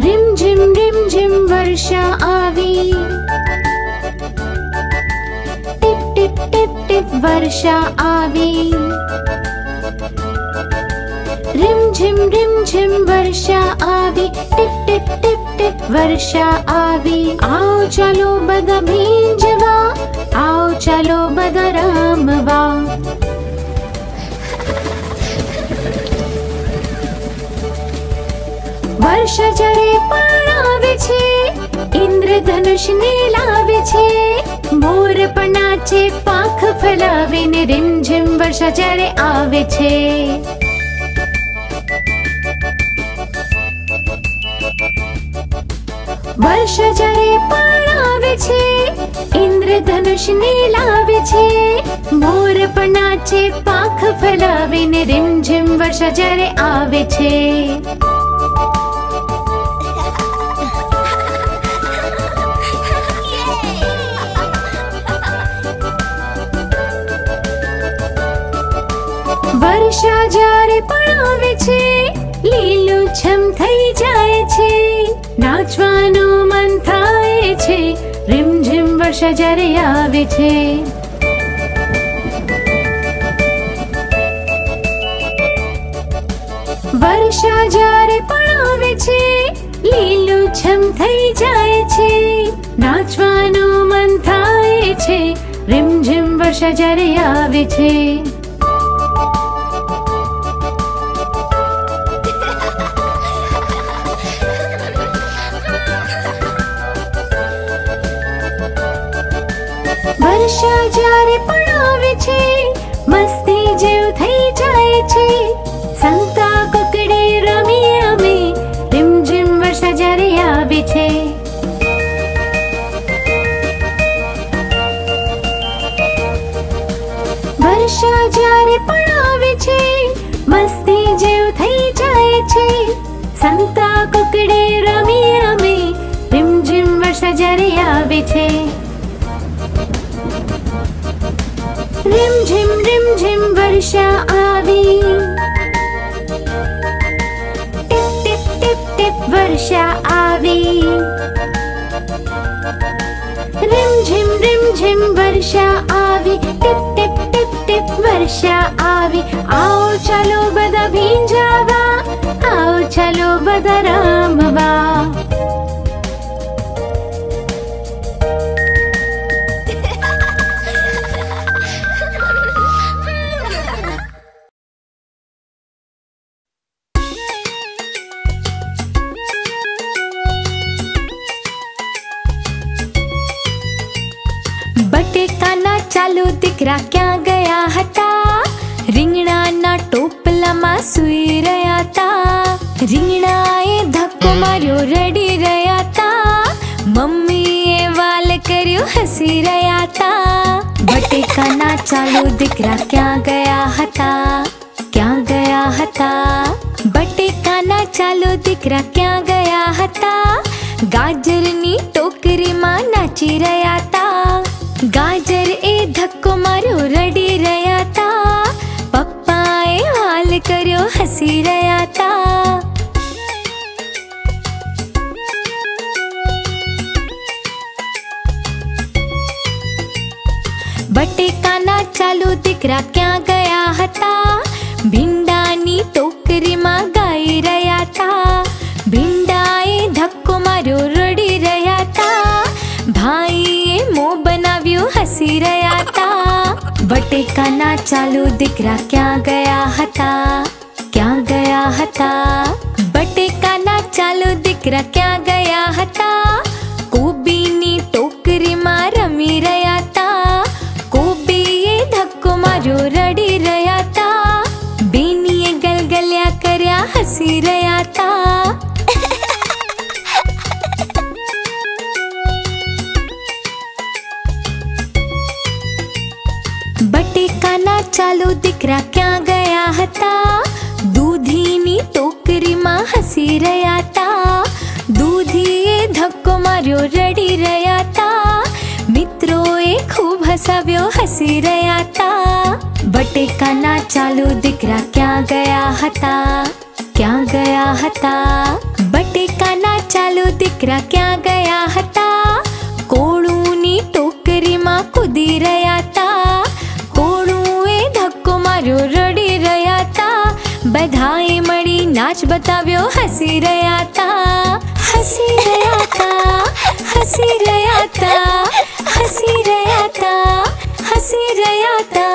Rim झिम वर्षा आवी, टिप टिप टिप टिप वर्षा आवी। रिम झिम वर्षा आवी, टिप टिप टिप टिप वर्षा आवी। आओ चलो बद भींजवा, आओ चलो बद रामवा। वर्षा जड़े पाणा विछे, इंद्रधनुष नीला विछे, मोर पनाचे पाख फैलावे ने। रिमझिम वर्षा जड़े आवे छे। वर्षा जड़े पाणा विछे, इंद्रधनुष नीला विछे, मोर पनाचे पाख फैलावे ने। रिमझिम वर्षा जड़े आवे छे। वर्षा जारे पड़ावे छे, लीलू छम थई जाए छे, नाचवानो मन थाए छे। रिमझिम वर्षा जारे आवे छे। वर्षा जारे पड़ावे छे, लीलू छम थई जाए छे, नाचवानो मन थाए छे। रिमझिम वर्षा जारे आवे छे। हमेशा जारे पड़ावे छे, मस्ती जेव थई जाय छे। संता कुकड़े रमीए अमे, रिमझिम वर्षा जारे आवे छे। वर्षा जारे पड़ावे छे, मस्ती जेव थई जाय छे। संता कुकड़े रमीए अमे, रिमझिम वर्षा जारे आवे छे। रिम झिम वर्षा आवी, टिप टिप टिप टिप वर्षा आवी। रिम झिम वर्षा आवी, टिप टिप टिप टिप वर्षा आवी। आओ चलो बदा भींजावा, आओ चलो बदा रामवा। बटेटा ना चालू दीकरा क्या गया हता, रिंगणा ना टोपला मा सुई रहा था। रिंगणा ए धक्को मार्यो रड़ी रहा था, मम्मी ए वाल करियो हसी रहा था। बटेटा ना चालू दीकरा क्या गया हता, क्या गया हता। बटेटा ना चालू दीकरा क्या गया हता, गाजर नी टोकरी मा नाची रहा था। गाजर ए धक्को मारो रड़ी रहा था, पप्पा ए हाल करो हंसी रहा था। बटेटा ना चालू दीकरा क्या गया हता, भिंडा नी टोकरी मा गाई रहा था। भिंडा ए धक्को मारो रड़ी रहा था, भाई ए मो हसी रहा था। बटेटा ना चालू दीकरा क्या गया हता, क्या गया हता। बटेटा ना चालू दीकरा क्या गया हता, कोबी नी टोकरी मा रमी रहा था। कोबी ए धक्को मारो रड़ी रहा था, बीनी ए गलगल्या करया हसी रहा था। बटेटा ना चालू दीकरा क्या गया हता, दूधी नी टोकरी मा हसी रहा था। दूधी ए धक्को मार्यो रड़ी रहा था, मित्रों ए खूब हसाव्यो हसी रहा था। बटेटा ना चालू दीकरा क्या गया हता, क्या गया हता। बटेटा ना चालू दीकरा क्या गया हता, कोड़ू नी टोकरी मा कुदी रहा था। रड़ी रहा था, बधाई मड़ी नाच बताव्यो हसी रहा था। हसी रहा था, हसी रहा था, हसी रहा था, हसी रहा था।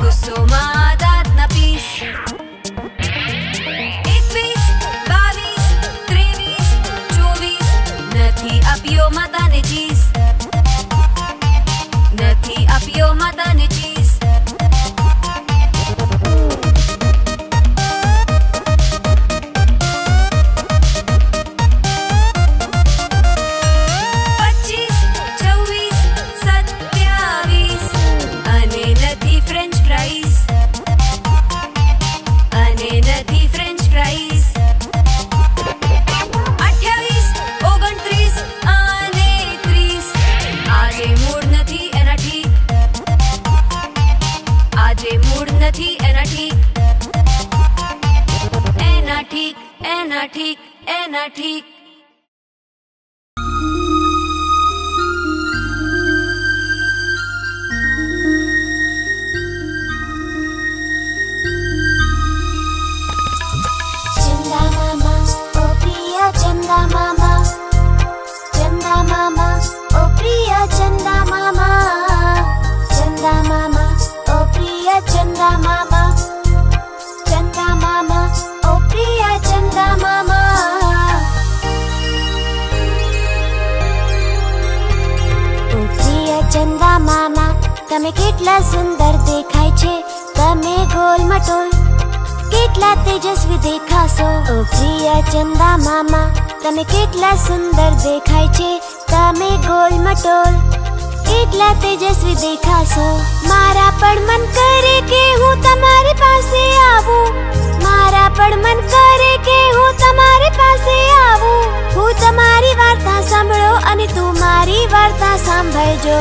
गुस्सोमा आदात न पीस, ठीक ए ना ठीक। चंदा मामा तमे केटला सुंदर देखाय छे, तमे गोल मटोल केटला तेजस्वी देखाशो। ओ प्रिया चंदा मामा तमे केटला सुंदर देखाय छे, तमे गोल मटोल केटला तेजस्वी देखाशो। मारा पण मन करे के हूं तुम्हारी पासे आवू, मारा पण मन करे के हूं तुम्हारी पासे आवू। हूं तुम्हारी वार्ता सांभळो अने तू मारी वार्ता सांभळजो।